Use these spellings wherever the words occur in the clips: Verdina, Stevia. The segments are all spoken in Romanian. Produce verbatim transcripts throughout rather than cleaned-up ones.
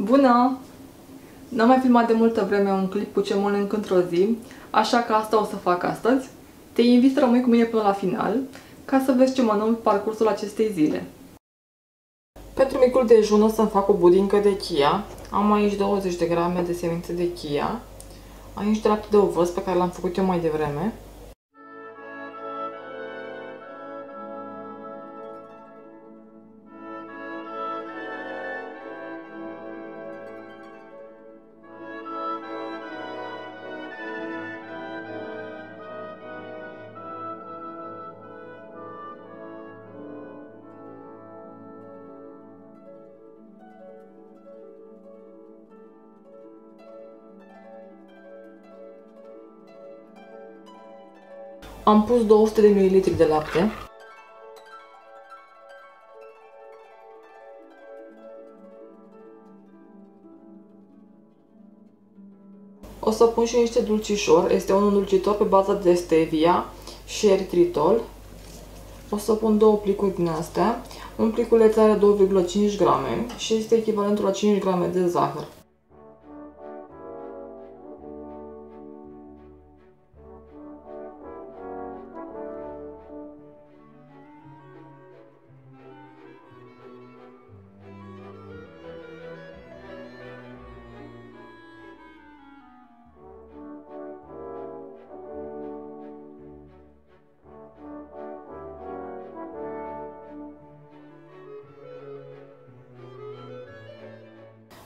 Bună! N-am mai filmat de multă vreme un clip cu ce mănânc într-o zi, așa că asta o să fac astăzi. Te invit să rămâi cu mine până la final, ca să vezi ce mănânc pe parcursul acestei zile. Pentru micul dejun o să-mi fac o budincă de chia. Am aici douăzeci de grame de semințe de chia. Aici draptul de ovăz pe care l-am făcut eu mai devreme. Am pus două sute de mililitri de lapte. O să pun și niște dulcișori. Este un îndulcitor pe bază de stevia și eritritol. O să pun două plicuri din astea. Un pliculeț are două virgulă cinci grame și este echivalentul la cinci grame de zahăr.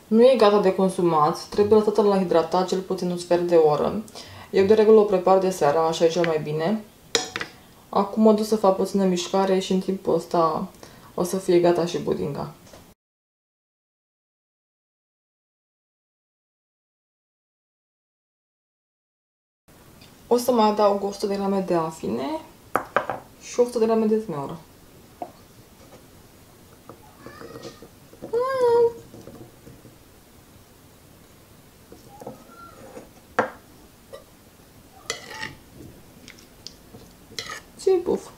Nu e gata de consumat, trebuie lăsată la hidratat cel puțin un sfert de oră. Eu de regulă o prepar de seara, așa e cel mai bine. Acum mă duc să fac puțină mișcare și în timpul ăsta o să fie gata și budinga. O să mai adaug o sută de grame de afine și o sută de grame de zmeură. Puf.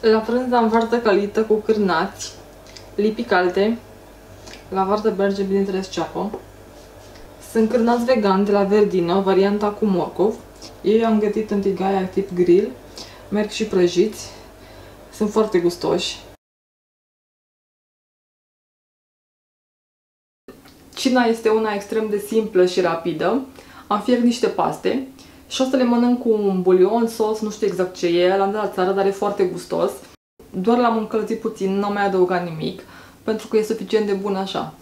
La prânz am varză călită cu cârnați, lipi calte. La varză merge bineînțeles ceapă. Sunt cârnați vegan de la Verdina, varianta cu morcov. Ei am gătit în tigaia tip grill. Merg și prăjiți. Sunt foarte gustoși. Cina este una extrem de simplă și rapidă. Am fiert niște paste. Și o să le mănânc cu un bulion, sos, nu știu exact ce e, l-am dat la țară, dar e foarte gustos. Doar l-am încălzit puțin, n-am mai adăugat nimic, pentru că e suficient de bun așa.